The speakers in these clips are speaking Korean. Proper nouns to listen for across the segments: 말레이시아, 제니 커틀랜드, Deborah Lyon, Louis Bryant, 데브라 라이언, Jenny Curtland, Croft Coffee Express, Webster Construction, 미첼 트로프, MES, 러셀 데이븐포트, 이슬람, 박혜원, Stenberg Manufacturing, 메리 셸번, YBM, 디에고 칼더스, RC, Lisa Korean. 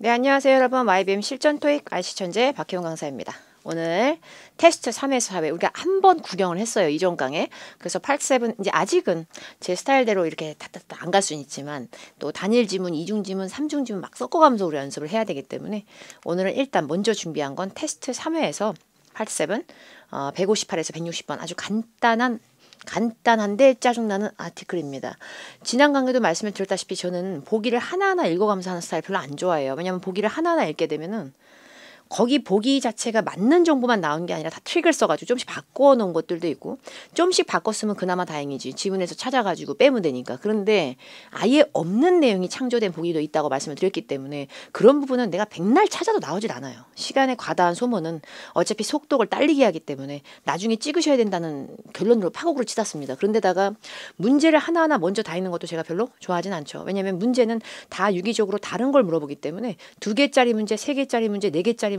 네, 안녕하세요 여러분. YBM 실전 토익 RC 천재 박혜원 강사입니다. 오늘 테스트 3에서 4회 우리가 한 번 구경을 했어요. 이전 강에. 그래서 8, 7 이제 아직은 제 스타일대로 이렇게 다다다 안 갈 수는 있지만 또 단일 지문, 이중 지문, 삼중 지문 막 섞어가면서 우리 연습을 해야 되기 때문에 오늘은 일단 먼저 준비한 건 테스트 3회에서 8, 7 158에서 160번 아주 간단한데 짜증나는 아티클입니다. 지난 강의도 말씀을 드렸다시피 저는 보기를 하나하나 읽어가면서 하는 스타일 별로 안 좋아해요. 왜냐하면 보기를 하나하나 읽게 되면은 거기 보기 자체가 맞는 정보만 나온 게 아니라 다 트릭을 써가지고 좀씩 바꿔 놓은 것들도 있고 좀씩 바꿨으면 그나마 다행이지 지문에서 찾아가지고 빼면 되니까. 그런데 아예 없는 내용이 창조된 보기도 있다고 말씀을 드렸기 때문에 그런 부분은 내가 백날 찾아도 나오질 않아요. 시간의 과다한 소모는 어차피 속독을 딸리게 하기 때문에 나중에 찍으셔야 된다는 결론으로 파국으로 치닫습니다. 그런데다가 문제를 하나하나 먼저 다 읽는 것도 제가 별로 좋아하진 않죠. 왜냐하면 문제는 다 유기적으로 다른 걸 물어보기 때문에 2개짜리 문제, 3개짜리 문제, 4개짜리 문제, 5개짜리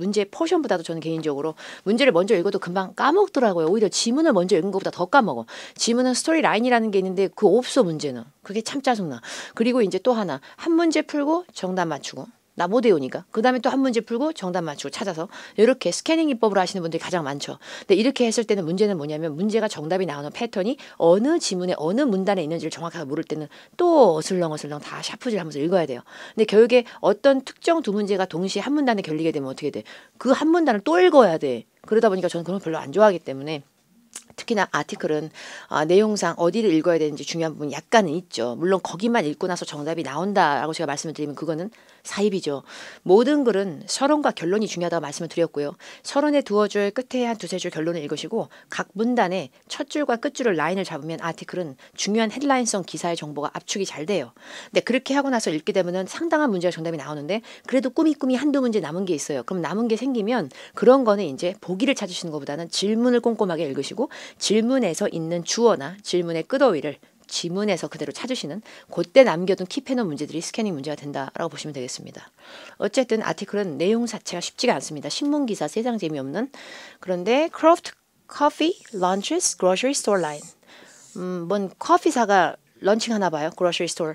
문제 포션보다도 저는 개인적으로 문제를 먼저 읽어도 금방 까먹더라고요. 오히려 지문을 먼저 읽은 것보다 더 까먹어. 지문은 스토리 라인이라는 게 있는데 그거 없어 문제는. 그게 참 짜증나. 그리고 이제 또 하나 한 문제 풀고 정답 맞추고 나 못 외우니까 그 다음에 또 한 문제 풀고 정답 맞추고 찾아서 이렇게 스캐닝 기법으로 하시는 분들이 가장 많죠. 근데 이렇게 했을 때는 문제는 뭐냐면 문제가 정답이 나오는 패턴이 어느 지문에 어느 문단에 있는지를 정확하게 모를 때는 또 어슬렁어슬렁 다 샤프질하면서 읽어야 돼요. 근데 결국에 어떤 특정 두 문제가 동시에 한 문단에 결리게 되면 어떻게 돼? 그 한 문단을 또 읽어야 돼. 그러다 보니까 저는 그런 걸 별로 안 좋아하기 때문에 특히나 아티클은 내용상 어디를 읽어야 되는지 중요한 부분이 약간은 있죠. 물론 거기만 읽고 나서 정답이 나온다라고 제가 말씀을 드리면 그거는 사입이죠. 모든 글은 서론과 결론이 중요하다고 말씀을 드렸고요. 서론에 두어 줄, 끝에 한 두세 줄 결론을 읽으시고 각 문단의 첫 줄과 끝줄을 라인을 잡으면 아티클은 중요한 헤드라인성 기사의 정보가 압축이 잘 돼요. 근데 그렇게 하고 나서 읽게 되면 상당한 문제가 정답이 나오는데 그래도 꾸미꾸미 한두 문제 남은 게 있어요. 그럼 남은 게 생기면 그런 거는 이제 보기를 찾으시는 것보다는 질문을 꼼꼼하게 읽으시고 질문에서 있는 주어나 질문의 끝어휘를 지문에서 그대로 찾으시는 그때 남겨둔 킵해놓은 문제들이 스캐닝 문제가 된다라고 보시면 되겠습니다. 어쨌든 아티클은 내용 자체가 쉽지가 않습니다. 신문기사 세상 재미없는. 그런데 Croft Coffee Launches Grocery Store Line. 뭔 커피사가 런칭하나 봐요. Grocery Store.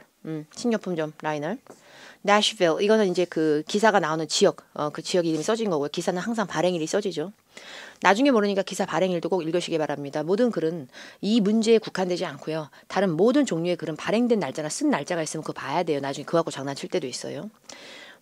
식료품점 라인을. Nashville. 이거는 이제 그 기사가 나오는 지역. 그 지역 이름이 써진 거고요. 기사는 항상 발행일이 써지죠. 나중에 모르니까 기사 발행일도 꼭 읽으시기 바랍니다. 모든 글은 이 문제에 국한되지 않고요. 다른 모든 종류의 글은 발행된 날짜나 쓴 날짜가 있으면 그거 봐야 돼요. 나중에 그거 갖고 장난칠 때도 있어요.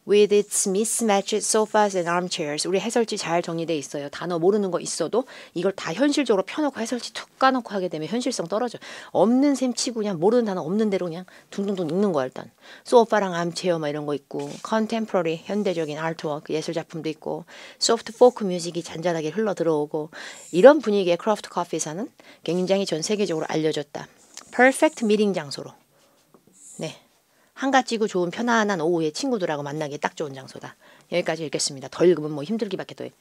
With its mismatched sofas and armchairs. 우리 해설지 잘 정리돼 있어요. 단어 모르는 거 있어도 이걸 다 현실적으로 펴놓고 해설지 툭 까놓고 하게 되면 현실성 떨어져. 없는 셈 치고 그냥 모르는 단어 없는 대로 그냥 둥둥둥 읽는 거야 일단. 소파랑 암체어 막 이런 거 있고 컨템포러리 현대적인 아트워크 예술 작품도 있고 소프트 포크 뮤직이 잔잔하게 흘러 들어오고 이런 분위기의 크로프트 커피사는 굉장히 전 세계적으로 알려졌다. Perfect 미팅 장소로. 네. 한가지고 좋은 편안한 오후에 친구들하고 만나기에 딱 좋은 장소다. 여기까지 읽겠습니다. 덜 읽으면 뭐 힘들기밖에 더해.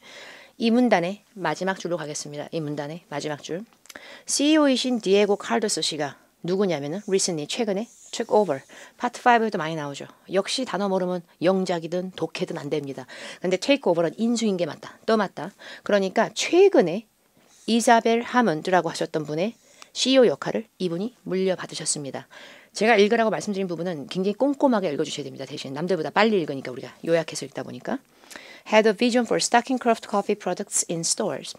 이 문단의 마지막 줄로 가겠습니다. 이 문단의 마지막 줄. CEO이신 디에고 칼더스 씨가 누구냐면은 recently 최근에 took over. 파트 5에도 많이 나오죠. 역시 단어 모르면 영작이든 독해든 안 됩니다. 근데 take over는 인수인 게 맞다. 또 맞다. 그러니까 최근에 이사벨 하먼드라고 하셨던 분의 CEO 역할을 이분이 물려받으셨습니다. 제가 읽으라고 말씀드린 부분은 굉장히 꼼꼼하게 읽어주셔야 됩니다. 대신 남들보다 빨리 읽으니까 우리가 요약해서 읽다 보니까 Had a vision for stocking craft coffee products in stores.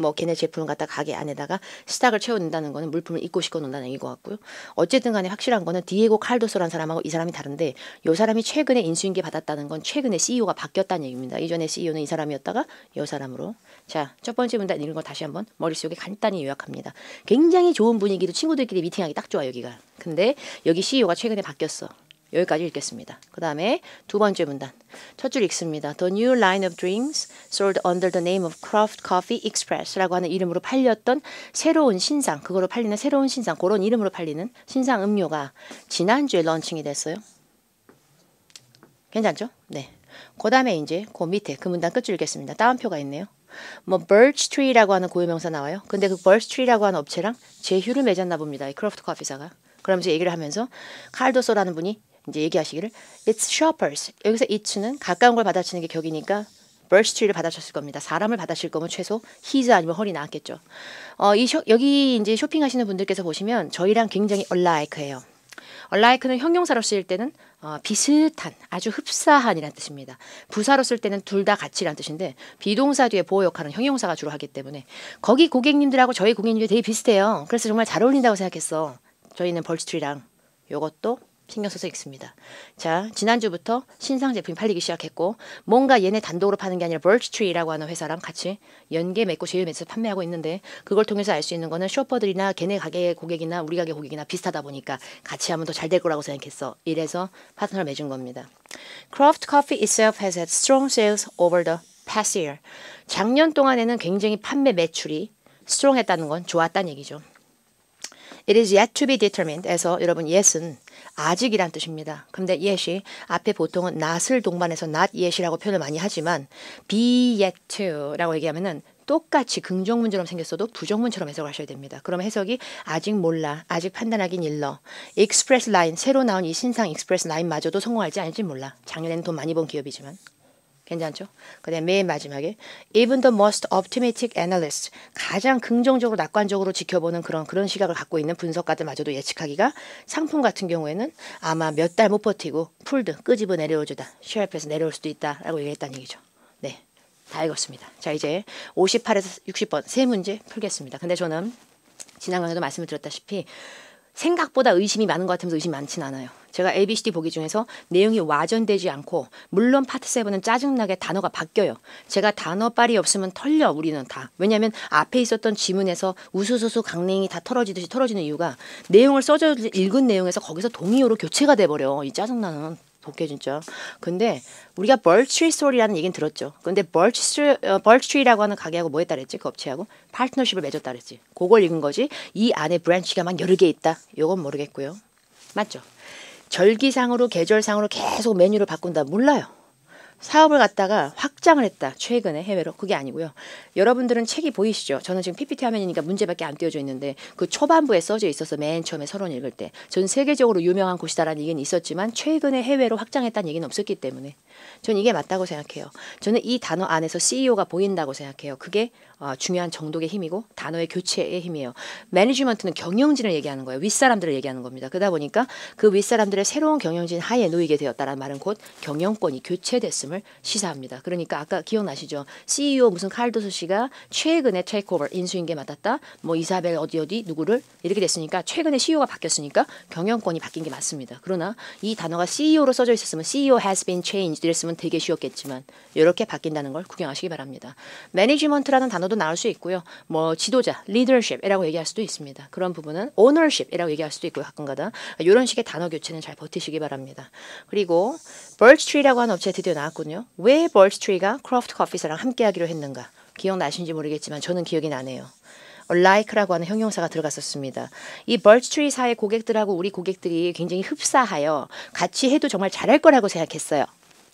뭐 걔네 제품을 갖다 가게 안에다가 스탁을 채워놓는다는 거는 물품을 입고 싣고 놓는다는 얘기인 것 같고요. 어쨌든 간에 확실한 거는 디에고 칼도소라는 사람하고 이 사람이 다른데 이 사람이 최근에 인수인계 받았다는 건 최근에 CEO가 바뀌었다는 얘기입니다. 이전에 CEO는 이 사람이었다가 이 사람으로. 자, 첫 번째 문단 읽은 거 다시 한번 머릿속에 간단히 요약합니다. 굉장히 좋은 분위기도 친구들끼리 미팅하기 딱 좋아 여기가. 근데 여기 CEO가 최근에 바뀌었어. 여기까지 읽겠습니다. 그 다음에 두 번째 문단. 첫 줄 읽습니다. The new line of drinks sold under the name of Croft Coffee Express라고 하는 이름으로 팔렸던 새로운 신상, 그거로 팔리는 새로운 신상, 그런 이름으로 팔리는 신상 음료가 지난주에 런칭이 됐어요. 괜찮죠? 네. 그 다음에 이제 그 밑에 그 문단 끝줄 읽겠습니다. 따옴표가 있네요. 뭐 Birch Tree라고 하는 고유명사 나와요. 근데 그 Birch Tree라고 하는 업체랑 제휴를 맺었나 봅니다. 이 크로프트 커피사가. 그러면서 얘기를 하면서 칼도소라는 분이 이제 얘기하시기를 It's shoppers. 여기서 it는 가까운 걸 받아치는 게 격이니까 Birch Tree를 받아쳤을 겁니다. 사람을 받아칠 거면 최소 his 아니면 her이 나왔겠죠. 여기 이제 쇼핑하시는 분들께서 보시면 저희랑 굉장히 alike해요. like는 형용사로 쓰일 때는 비슷한, 아주 흡사한이라는 뜻입니다. 부사로 쓸 때는 둘 다 같이라는 뜻인데 비동사 뒤에 보호 역할은 형용사가 주로 하기 때문에 거기 고객님들하고 저희 고객님들이 되게 비슷해요. 그래서 정말 잘 어울린다고 생각했어. 저희는 벌치트리랑 요것도 신경 써서 읽습니다. 자, 지난주부터 신상 제품이 팔리기 시작했고 뭔가 얘네 단독으로 파는 게 아니라 Birch Tree라고 하는 회사랑 같이 연계 맺고 제휴 맺어서 판매하고 있는데 그걸 통해서 알 수 있는 거는 쇼퍼들이나 걔네 가게 고객이나 우리 가게 고객이나 비슷하다 보니까 같이 하면 더 잘 될 거라고 생각했어. 이래서 파트너를 맺은 겁니다. Croft Coffee itself has had strong sales over the past year. 작년 동안에는 굉장히 판매 매출이 strong했다는 건 좋았다는 얘기죠. It is yet to be determined. 에서 여러분 yet은 아직이란 뜻입니다. 근데 yet이 앞에 보통은 not을 동반해서 not yet이라고 표현을 많이 하지만 be yet to라고 얘기하면은 똑같이 긍정문처럼 생겼어도 부정문처럼 해석하셔야 됩니다. 그럼 해석이 아직 몰라, 아직 판단하긴 일러. 익스프레스 라인, 새로 나온 이 신상 익스프레스 라인마저도 성공할지 아닐지 몰라. 작년에는 돈 많이 번 기업이지만. 괜찮죠? 그다음에 맨 마지막에 even the most optimistic analyst, 가장 긍정적으로 낙관적으로 지켜보는 그런 시각을 갖고 있는 분석가들마저도 예측하기가 상품 같은 경우에는 아마 몇 달 못 버티고 풀드 끄집어 내려오주다, 쉘프에서 내려올 수도 있다라고 얘기했다는 얘기죠. 네, 다 읽었습니다. 자, 이제 58에서 60번 세 문제 풀겠습니다. 근데 저는 지난 강의에도 말씀을 드렸다시피 생각보다 의심이 많은 것 같으면서 의심이 많진 않아요. 제가 ABCD 보기 중에서 내용이 와전되지 않고 물론 파트 7은 짜증나게 단어가 바뀌어요. 제가 단어 빨이 없으면 털려 우리는 다. 왜냐하면 앞에 있었던 지문에서 우수수수 강냉이 다 털어지듯이 털어지는 이유가 내용을 써져 읽은 내용에서 거기서 동의어로 교체가 돼버려. 이 짜증나는 독해 진짜. 근데 우리가 벌치 스토리라는 얘기는 들었죠. 근데 벌치라고 하는 가게하고 뭐 했다 그랬지? 그 업체하고 파트너십을 맺었다 그랬지. 그걸 읽은 거지. 이 안에 브랜치가 막 여러 개 있다. 요건 모르겠고요. 맞죠? 절기상으로 계절상으로 계속 메뉴를 바꾼다. 몰라요. 사업을 갖다가 확장을 했다. 최근에 해외로. 그게 아니고요. 여러분들은 책이 보이시죠? 저는 지금 PPT 화면이니까 문제밖에 안 띄워져 있는데 그 초반부에 써져 있어서 맨 처음에 서론 읽을 때 전 세계적으로 유명한 곳이다라는 얘기는 있었지만 최근에 해외로 확장했다는 얘기는 없었기 때문에 전 이게 맞다고 생각해요. 저는 이 단어 안에서 CEO가 보인다고 생각해요. 그게 중요한 정독의 힘이고 단어의 교체의 힘이에요. 매니지먼트는 경영진을 얘기하는 거예요. 윗사람들을 얘기하는 겁니다. 그러다 보니까 그 윗사람들의 새로운 경영진 하에 놓이게 되었다라는 말은 곧 경영권이 교체됐습니다. 시사합니다. 그러니까 아까 기억나시죠? CEO 무슨 칼도스 씨가 최근에 테이크오버 인수인계 맡았다. 뭐 이사벨 어디 누구를 이렇게 됐으니까 최근에 CEO가 바뀌었으니까 경영권이 바뀐 게 맞습니다. 그러나 이 단어가 CEO로 써져 있었으면 CEO has been changed 이랬으면 되게 쉬웠겠지만 이렇게 바뀐다는 걸 구경하시기 바랍니다. 매니지먼트라는 단어도 나올 수 있고요. 뭐 지도자, 리더십이라고 얘기할 수도 있습니다. 그런 부분은 오너십이라고 얘기할 수도 있고요. 가끔가다 이런 식의 단어 교체는 잘 버티시기 바랍니다. 그리고 벌치트리라고 하는 업체 드디어 나왔고 왜 벌치트리가 크로프트 커피사랑 함께하기로 했는가? 기억나신지 모르겠지만 저는 기억이 나네요. like라고 하는 형용사가 들어갔었습니다. 이 벌치트리사의 고객들하고 우리 고객들이 굉장히 흡사하여 같이 해도 정말 잘할 거라고 생각했어요.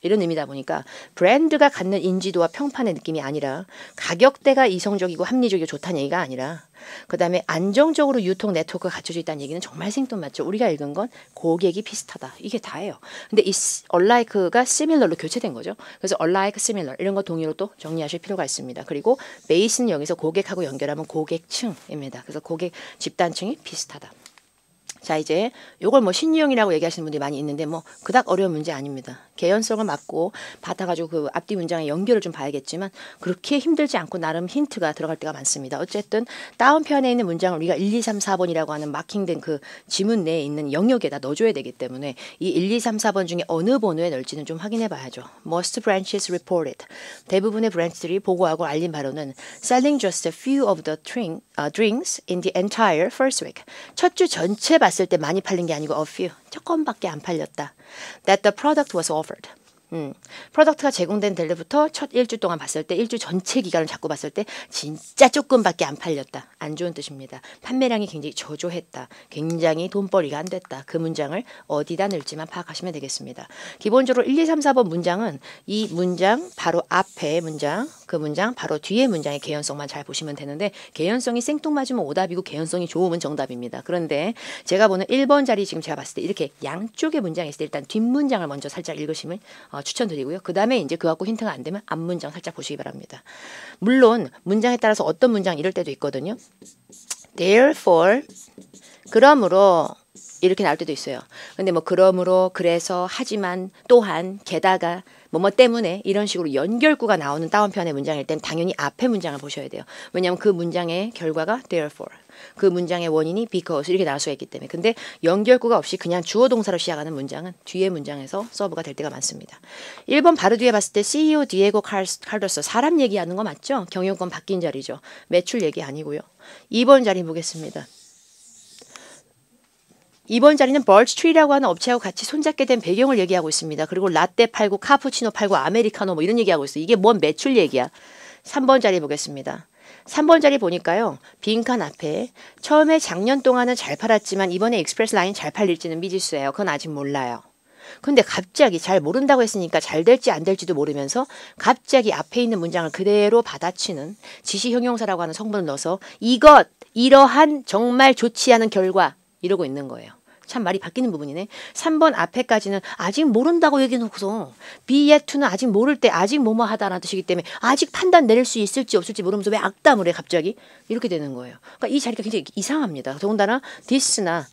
이런 의미다 보니까 브랜드가 갖는 인지도와 평판의 느낌이 아니라 가격대가 이성적이고 합리적이고 좋다는 얘기가 아니라 그 다음에 안정적으로 유통 네트워크가 갖춰져 있다는 얘기는 정말 생뚱맞죠. 우리가 읽은 건 고객이 비슷하다. 이게 다예요. 근데 이 alike가 similar로 교체된 거죠. 그래서 alike, similar 이런 거 동의로 또 정리하실 필요가 있습니다. 그리고 base는 여기서 고객하고 연결하면 고객층입니다. 그래서 고객 집단층이 비슷하다. 자, 이제 요걸 뭐 신유형이라고 얘기하시는 분들이 많이 있는데 뭐 그닥 어려운 문제 아닙니다. 개연성을 맞고 받아가지고 그 앞뒤 문장의 연결을 좀 봐야겠지만 그렇게 힘들지 않고 나름 힌트가 들어갈 때가 많습니다. 어쨌든 다운편에 있는 문장을 우리가 1, 2, 3, 4번이라고 하는 마킹된 그 지문 내에 있는 영역에다 넣어줘야 되기 때문에 이 1, 2, 3, 4번 중에 어느 번호에 넣을지는 좀 확인해 봐야죠. Most branches reported. 대부분의 브랜치들이 보고하고 알린 바로는 selling just a few of the drinks in the entire first week. 첫 주 전체 봤을 때 많이 팔린 게 아니고 a few, 조금밖에 안 팔렸다. That the product was offered. 프로덕트가 제공된 데부터 첫 1주 동안 봤을 때 1주 전체 기간을 잡고 봤을 때 진짜 조금밖에 안 팔렸다. 안 좋은 뜻입니다. 판매량이 굉장히 저조했다. 굉장히 돈벌이가 안 됐다. 그 문장을 어디다 넣을지만 파악하시면 되겠습니다. 기본적으로 1, 2, 3, 4번 문장은 이 문장 바로 앞에 문장 그 문장 바로 뒤에 문장의 개연성만 잘 보시면 되는데 개연성이 생뚱맞으면 오답이고 개연성이 좋으면 정답입니다. 그런데 제가 보는 1번 자리 지금 제가 봤을 때 이렇게 양쪽의 문장이 있을 때 일단 뒷문장을 먼저 살짝 읽으시면 추천드리고요. 그 다음에 이제 그거 갖고 힌트가 안 되면 앞 문장 살짝 보시기 바랍니다. 물론 문장에 따라서 어떤 문장 이럴 때도 있거든요. Therefore, 그러므로 이렇게 나올 때도 있어요. 근데 뭐 그러므로, 그래서, 하지만, 또한, 게다가, 뭐뭐 때문에 이런 식으로 연결구가 나오는 따옴표의 문장일 땐 당연히 앞에 문장을 보셔야 돼요. 왜냐하면 그 문장의 결과가 therefore, 그 문장의 원인이 because 이렇게 나올 수가 있기 때문에. 근데 연결구가 없이 그냥 주어 동사로 시작하는 문장은 뒤에 문장에서 서브가 될 때가 많습니다. 1번 바로 뒤에 봤을 때 CEO 디에고 칼더스, 사람 얘기하는 거 맞죠? 경영권 바뀐 자리죠. 매출 얘기 아니고요. 2번 자리 보겠습니다. 2번 자리는 Birch Tree라고 하는 업체하고 같이 손잡게 된 배경을 얘기하고 있습니다. 그리고 라떼 팔고 카푸치노 팔고 아메리카노 뭐 이런 얘기하고 있어요. 이게 뭔 매출 얘기야. 3번 자리 보겠습니다. 3번 자리 보니까요. 빈칸 앞에 처음에 작년 동안은 잘 팔았지만 이번에 익스프레스 라인 잘 팔릴지는 미지수예요. 그건 아직 몰라요. 근데 갑자기 잘 모른다고 했으니까 잘 될지 안 될지도 모르면서 갑자기 앞에 있는 문장을 그대로 받아치는 지시형용사라고 하는 성분을 넣어서 이것, 이러한 정말 좋지 않은 결과 이러고 있는 거예요. 참 말이 바뀌는 부분이네. 3번 앞에까지는 아직 모른다고 얘기해놓고서 be yet to는 아직 모를 때 아직 뭐뭐 하다라는 뜻이기 때문에 아직 판단 내릴 수 있을지 없을지 모르면서 왜 악담을 해 갑자기? 이렇게 되는 거예요. 그러니까 이 자리가 굉장히 이상합니다. 더군다나 this나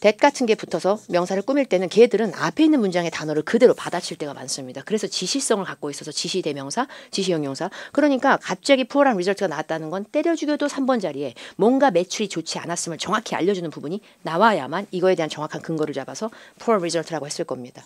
that 같은 게 붙어서 명사를 꾸밀 때는 걔들은 앞에 있는 문장의 단어를 그대로 받아칠 때가 많습니다. 그래서 지시성을 갖고 있어서 지시대명사, 지시형용사. 그러니까 갑자기 poor한 result가 나왔다는 건 때려 죽여도 3번 자리에 뭔가 매출이 좋지 않았음을 정확히 알려주는 부분이 나와야만 이거에 대한 정확한 근거를 잡아서 poor result라고 했을 겁니다.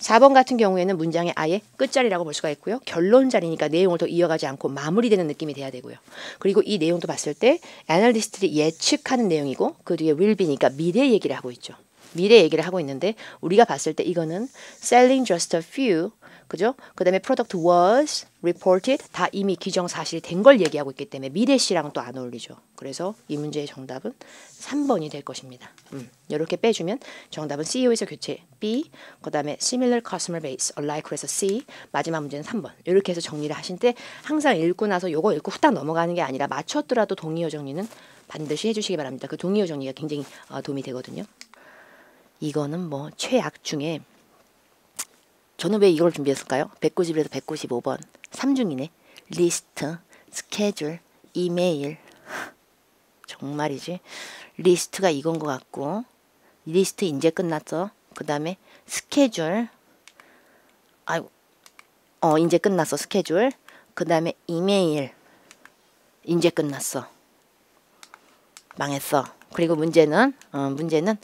4번 같은 경우에는 문장의 아예 끝자리라고 볼 수가 있고요. 결론 자리니까 내용을 더 이어가지 않고 마무리되는 느낌이 돼야 되고요. 그리고 이 내용도 봤을 때 애널리스트들이 예측하는 내용이고 그 뒤에 will be니까 미래 얘기를 하고 있죠. 미래 얘기를 하고 있는데 우리가 봤을 때 이거는 selling just a few, 그죠? 그 다음에 product was reported 다 이미 기정사실이 된 걸 얘기하고 있기 때문에 미래시랑은 또 안 어울리죠. 그래서 이 문제의 정답은 3번이 될 것입니다. 이렇게 빼주면 정답은 CEO에서 교체 B, 그 다음에 similar customer base, alike에서 C, 마지막 문제는 3번. 이렇게 해서 정리를 하실 때 항상 읽고 나서 요거 읽고 후딱 넘어가는 게 아니라 맞췄더라도 동의어 정리는 반드시 해주시기 바랍니다. 그 동의어 정리가 굉장히 도움이 되거든요. 이거는 뭐 최악 중에 저는 왜 이걸 준비했을까요? 191에서 195번 3중이네. 리스트, 스케줄, 이메일. 정말이지. 리스트가 이건 것 같고 리스트 이제 끝났어. 그 다음에 스케줄. 아이고 이제 끝났어. 스케줄. 그 다음에 이메일. 이제 끝났어. 망했어. 그리고 문제는 91번,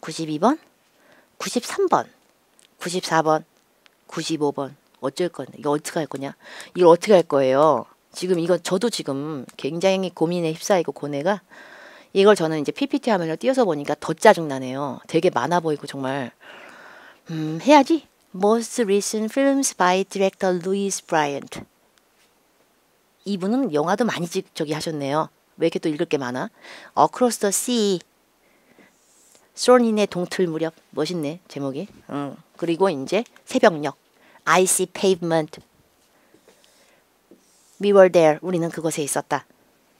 92번, 93번, 94번, 95번. 어쩔 건데 이거 어떻게 할 거냐? 이걸 어떻게 할 거예요? 지금 이거 저도 지금 굉장히 고민에 휩싸이고 고뇌가 이걸 저는 이제 PPT 화면을 띄워서 보니까 더 짜증나네요. 되게 많아 보이고 정말 해야지. Most recent films by director Louis Bryant. 이분은 영화도 많이 저기 하셨네요. 왜 이렇게 또 읽을 게 많아? Across the Sea, 소린의 동틀 무렵. 멋있네 제목이. 그리고 이제 새벽녘, I see pavement, we were there, 우리는 그곳에 있었다.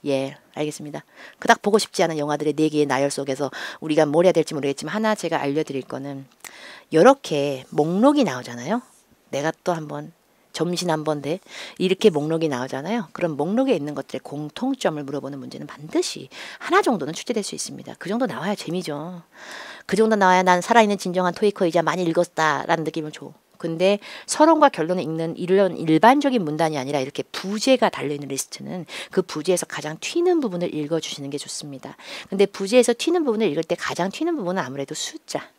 예, 알겠습니다. 그닥 보고 싶지 않은 영화들의 4개의 나열 속에서 우리가 뭘 해야 될지 모르겠지만 하나 제가 알려드릴 거는 이렇게 목록이 나오잖아요. 내가 또 한번 점심 한번 돼. 이렇게 목록이 나오잖아요. 그럼 목록에 있는 것들의 공통점을 물어보는 문제는 반드시 하나 정도는 출제될 수 있습니다. 그 정도 나와야 재미죠. 그 정도 나와야 난 살아있는 진정한 토이커이자 많이 읽었다라는 느낌을 줘. 근데 서론과 결론을 읽는 이런 일반적인 문단이 아니라 이렇게 부제가 달려있는 리스트는 그 부제에서 가장 튀는 부분을 읽어주시는 게 좋습니다. 근데 부제에서 튀는 부분을 읽을 때 가장 튀는 부분은 아무래도 숫자.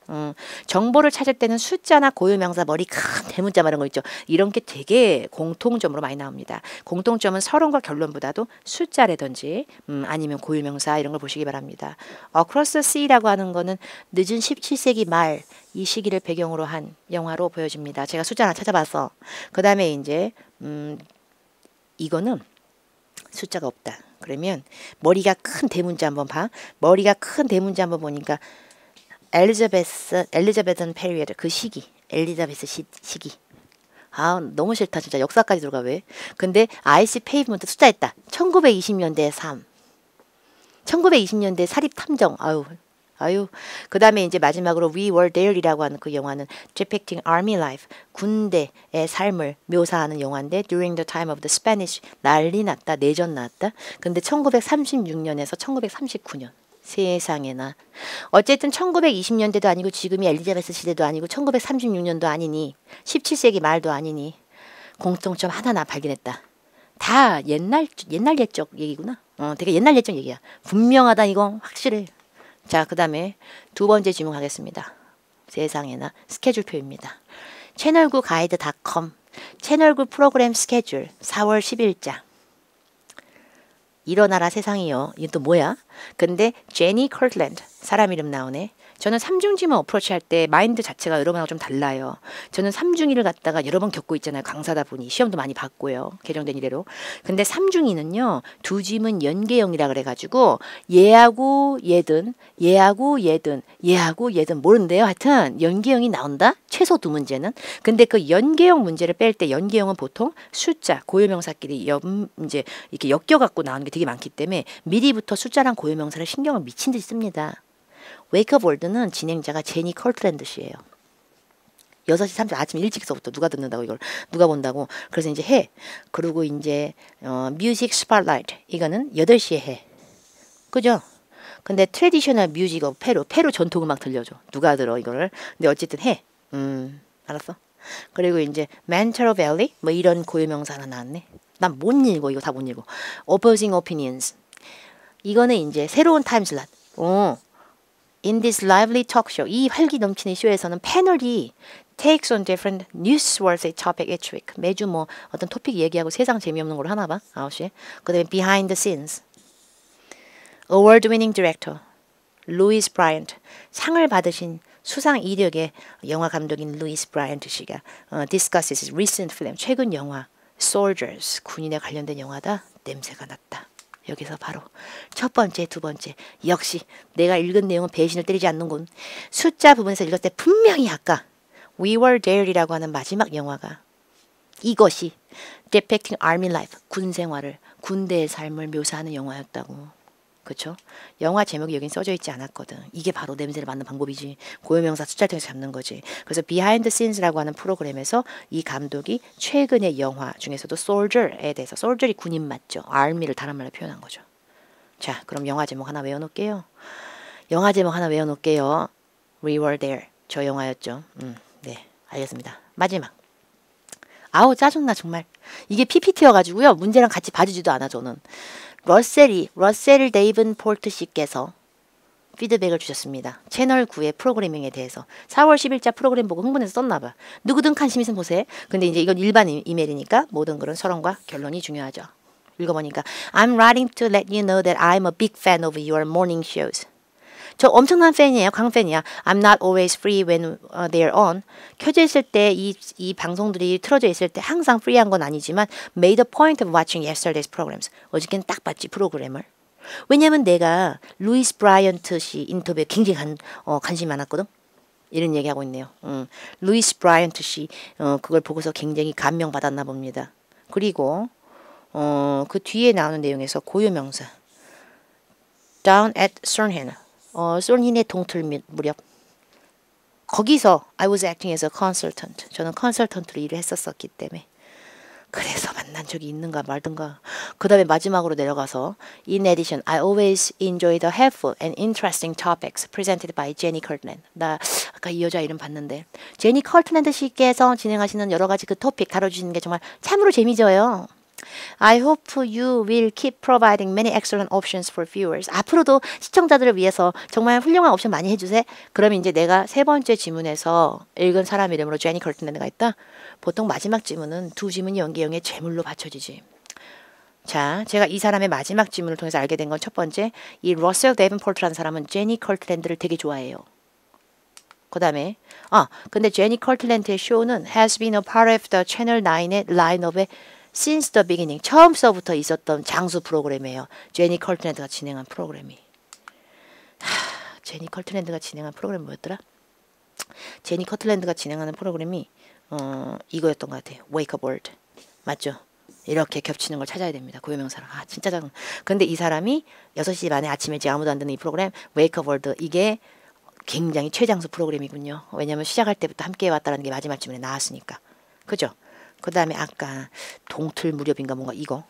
정보를 찾을 때는 숫자나 고유명사, 머리 큰 대문자 말하는 거 있죠. 이런 게 되게 공통점으로 많이 나옵니다. 공통점은 서론과 결론보다도 숫자라든지 아니면 고유명사 이런 걸 보시기 바랍니다. Across the Sea라고 하는 거는 늦은 17세기 말 이 시기를 배경으로 한 영화로 보여집니다. 제가 숫자 하나 찾아봐서. 그 다음에 이제 이거는 숫자가 없다. 그러면 머리가 큰 대문자 한번 봐. 머리가 큰 대문자 한번 보니까 엘리자베스 페리어드, 그 시기. 엘리자베스 시기. 아, 너무 싫다. 진짜 역사까지 들어가 왜. 근데 아이씨 페이브먼트 숫자 있다. 1920년대 3. 1920년대 사립 탐정. 아유. 그 다음에 이제 마지막으로 We Were There이라고 하는 그 영화는 Depicting Army Life, 군대의 삶을 묘사하는 영화인데 During the Time of the Spanish, 난리 났다. 내전 났다. 근데 1936년에서 1939년. 세상에나. 어쨌든 1920년대도 아니고 지금이 엘리자베스 시대도 아니고 1936년도 아니니 17세기 말도 아니니 공통점 하나나 발견했다. 다 옛날 옛적 얘기구나. 되게 옛날 옛적 얘기야. 분명하다 이거 확실해. 자, 그 다음에 두 번째 지문 가겠습니다. 세상에나 스케줄표입니다. 채널9 가이드닷컴 채널9 프로그램 스케줄 4월 10일자 일어나라 세상이요. 이건 또 뭐야? 근데 제니 커틀랜드 사람 이름 나오네. 저는 3중지문 어프로치 할 때 마인드 자체가 여러분하고 좀 달라요. 저는 3중이를 갖다가 여러 번 겪고 있잖아요. 강사다 보니 시험도 많이 봤고요. 개정된 이래로. 근데 3중이는요. 두 지문 연계형이라 그래가지고 얘하고 얘든 얘하고 얘든 얘하고 얘든 모른대요. 하여튼 연계형이 나온다. 최소 두 문제는. 근데 그 연계형 문제를 뺄 때 연계형은 보통 숫자, 고유명사끼리 이제 이렇게 엮여갖고 나오는 게 되게 많기 때문에 미리부터 숫자랑 고유명사를 신경을 미친 듯이 씁니다. 웨이크업 월드는 진행자가 제니 커틀랜드 씨예요. 6시 30분 아침 일찍서부터 누가 듣는다고 이걸 누가 본다고. 그래서 이제 해. 그리고 이제 뮤직 스팟라이트 이거는 8시에 해. 그죠? 근데 트래디셔널 뮤직 오브 페루 전통음악 들려줘. 누가 들어 이거를. 근데 어쨌든 해. 알았어. 그리고 이제 맨처로 밸리 뭐 이런 고유명사 하나 나왔네. 난 못 읽어 이거 다 못 읽어. Opposing opinions 이거는 이제 새로운 타임슬롯. In this lively talk show, 이 활기 넘치는 쇼에서는 패널이 takes on different newsworthy topic each week. 매주 뭐 어떤 토픽 얘기하고 세상 재미없는 걸 하나 봐. 9시에. 그 다음에 behind the scenes. Award-winning director, Louis Bryant. 상을 받으신 수상 이력의 영화 감독인 Louis Bryant 씨가 discusses his recent film, 최근 영화 Soldiers, 군인에 관련된 영화다. 냄새가 났다. 여기서 바로 첫 번째, 두 번째 역시 내가 읽은 내용은 배신을 때리지 않는군. 숫자 부분에서 읽었을 때 분명히 아까 We Were There이라고 하는 마지막 영화가 이것이 Depicting Army Life, 군생활을, 군대의 삶을 묘사하는 영화였다고. 그렇죠? 영화 제목이 여긴 써져 있지 않았거든. 이게 바로 냄새를 맡는 방법이지. 고유명사 숫자를 통해서 잡는 거지. 그래서 비하인드 씬즈라고 하는 프로그램에서 이 감독이 최근의 영화 중에서도 솔저에 대해서 솔저이 군인 맞죠. 아미를 다른 말로 표현한 거죠. 자, 그럼 영화 제목 하나 외워놓을게요. 영화 제목 하나 외워놓을게요. We Were There. 저 영화였죠. 네, 알겠습니다. 마지막. 아우 짜증나 정말. 이게 PPT여가지고요. 문제랑 같이 봐주지도 않아 저는. 러셀 데이븐포트 씨께서 피드백을 주셨습니다. 채널9의 프로그래밍에 대해서 4월 10일자 프로그램 보고 흥분해서 썼나봐. 누구든 관심 있으면 보세요. 근데 이제 이건 일반 이메일이니까 모든 글은 서론과 결론이 중요하죠. 읽어보니까 I'm writing to let you know that I'm a big fan of your morning shows. 저 엄청난 팬이에요. 광팬이야. I'm not always free when they're on. 켜져 있을 때 이 방송들이 틀어져 있을 때 항상 free한 건 아니지만 made a point of watching yesterday's programs. 어저께는 딱 봤지 프로그램을. 왜냐면 내가 루이스 브라이언트 씨 인터뷰에 굉장히 관심이 많았거든. 이런 얘기하고 있네요. 루이스 브라이언트 씨 그걸 보고서 굉장히 감명받았나 봅니다. 그리고 그 뒤에 나오는 내용에서 고유명사 Down at Cernhen 솔린의 동틀 무렵 거기서 I was acting as a consultant. 저는 컨설턴트로 일을 했었기 때문에 그래서 만난 적이 있는가 말든가. 그 다음에 마지막으로 내려가서 In addition, I always enjoy the helpful and interesting topics presented by Jenny Curtland. 나 아까 이 여자 이름 봤는데 제니 커틀랜드 씨께서 진행하시는 여러 가지 그 토픽 다뤄주시는 게 정말 참으로 재미져요. I hope you will keep providing many excellent options for viewers. 앞으로도 시청자들을 위해서 정말 훌륭한 옵션 많이 해주세요. 그럼 이제 내가 세 번째 지문에서 읽은 사람 이름으로 제니 커틀랜드가 있다. 보통 마지막 지문은 두 지문 연계형의 제물로 받쳐지지. 자, 제가 이 사람의 마지막 지문을 통해서 알게 된 건 첫 번째, 이 러셀 데이븐포트라는 사람은 제니 커틀랜드를 되게 좋아해요. 그 다음에 근데 제니 커틀랜드의 쇼는 has been a part of the Channel Nine의 라인업에 Since the beginning, 처음서부터 있었던 장수 프로그램이에요. 제니 커틀랜드가 진행한 프로그램이. 제니 커틀랜드가 진행한 프로그램 뭐였더라? 제니 커틀랜드가 진행하는 프로그램이 이거였던 것 같아요. Wake Up World. 맞죠? 이렇게 겹치는 걸 찾아야 됩니다. 고유명사랑. 아 진짜 작은. 근데 이 사람이 6시 반에 아침 일찍 아무도 안 듣는 이 프로그램 Wake Up World. 이게 굉장히 최장수 프로그램이군요. 왜냐하면 시작할 때부터 함께 해왔다는 게 마지막 질문에 나왔으니까. 그죠? 그 다음에 아까 동틀 무렵인가 뭔가 이거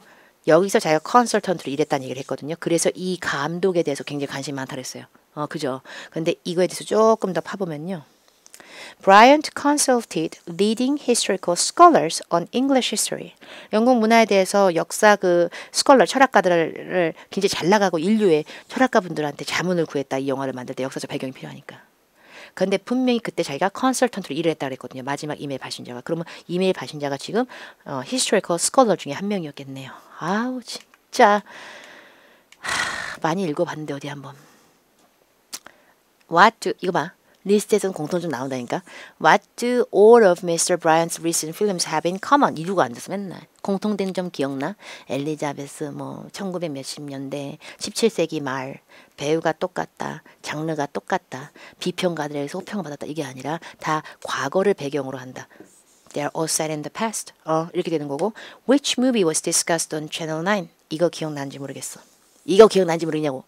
여기서 자기가 컨설턴트로 일했다는 얘기를 했거든요. 그래서 이 감독에 대해서 굉장히 관심이 많다고 했어요. 그죠? 근데 이거에 대해서 조금 더 파보면요. Bryant consulted leading historical scholars on English history. 영국 문화에 대해서 역사 스콜러 철학가들을 굉장히 잘 나가고 인류의 철학가분들한테 자문을 구했다. 이 영화를 만들 때 역사적 배경이 필요하니까. 근데 분명히 그때 자기가 컨설턴트로 일을 했다고 그랬거든요. 마지막 이메일 발신자가. 그러면 이메일 발신자가 지금 히스토리컬 스콜러 중에 한 명이었겠네요. 아우 진짜 많이 읽어봤는데 어디 한번. 이거 봐. 리스트에서는 공통점 나온다니까. What do all of Mr. Bryant's recent films have in common? 이러고 앉아서 맨날. 공통된 점 기억나? 엘리자베스 뭐 1900 몇십 년대 17세기 말 배우가 똑같다. 장르가 똑같다. 비평가들에서 호평을 받았다. 이게 아니라 다 과거를 배경으로 한다. They are all set in the past. 이렇게 되는 거고. Which movie was discussed on Channel Nine? 이거 기억나는지 모르겠어. 이거 기억나는지 모르냐고.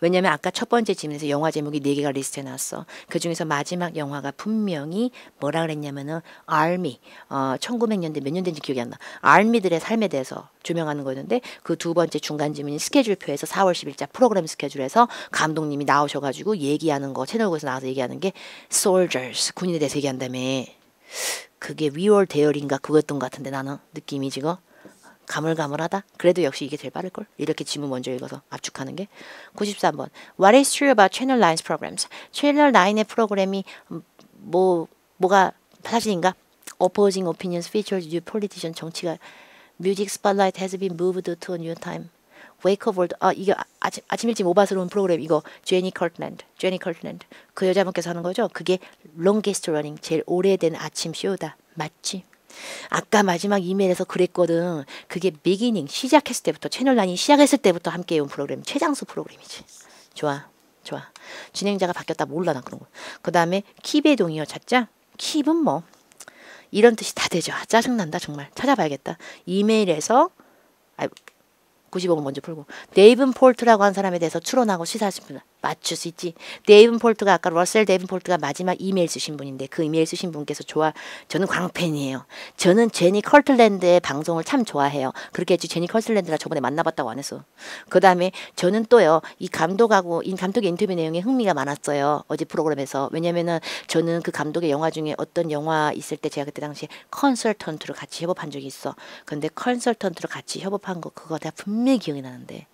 왜냐면 아까 첫 번째 질문에서 영화 제목이 4개가 리스트에 나왔어. 그중에서 마지막 영화가 분명히 뭐라 그랬냐면은 아미 1900년대 몇 년대인지 기억이 안 나. 아미들의 삶에 대해서 조명하는 거였는데 그 두 번째 중간 질문인 스케줄표에서 4월 10일자 프로그램 스케줄에서 감독님이 나오셔가지고 얘기하는 거 채널9에서 나와서 얘기하는 게 soldiers 군인에 대해서 얘기한다며. 그게 위월 대열인가 그거였던 것 같은데 나는 느낌이 지금 가물가물하다. 그래도 역시 이게 제일 빠를걸. 이렇게 지문 먼저 읽어서 압축하는 게. 93번. What is true about Channel 9's programs? Channel 9의 프로그램이 뭐가 사실인가? Opposing opinions features new politician 정치가 music spotlight has been moved to a new time. Wake up world. 이게 아침 일찍 모바스러운 프로그램 이거. Jenny Curtland. 그 여자분께서 하는 거죠. 그게 longest running 제일 오래된 아침 쇼다. 맞지? 아까 마지막 이메일에서 그랬거든. 그게 비기닝 시작했을 때부터 채널9이 시작했을 때부터 함께 해온 프로그램 최장수 프로그램이지. 좋아. 진행자가 바뀌었다 몰라 난 그런 거. 그 다음에 킵의 동의어 찾자. 킵은 뭐 이런 뜻이 다 되죠. 짜증난다 정말. 찾아봐야겠다. 이메일에서 95번 먼저 풀고. 데이븐폴트라고 한 사람에 대해서 추론하고 시사하신 분 맞출 수 있지. 데이븐폴트가 아까 러셀 데이븐폴트가 마지막 이메일 쓰신 분인데 그 이메일 쓰신 분께서 저는 광팬이에요. 저는 제니 컬틀랜드의 방송을 참 좋아해요. 그렇게 했지 제니 컬틀랜드가 저번에 만나봤다고 안 했어. 그 다음에 저는 또요. 이 감독하고 감독의 인터뷰 내용에 흥미가 많았어요. 어제 프로그램에서. 왜냐면은 저는 그 감독의 영화 중에 어떤 영화 있을 때 제가 그때 당시에 컨설턴트로 같이 협업한 적이 있어. 근데 컨설턴트로 같이 협업한 거 그거 다 분명히 기억이 나는데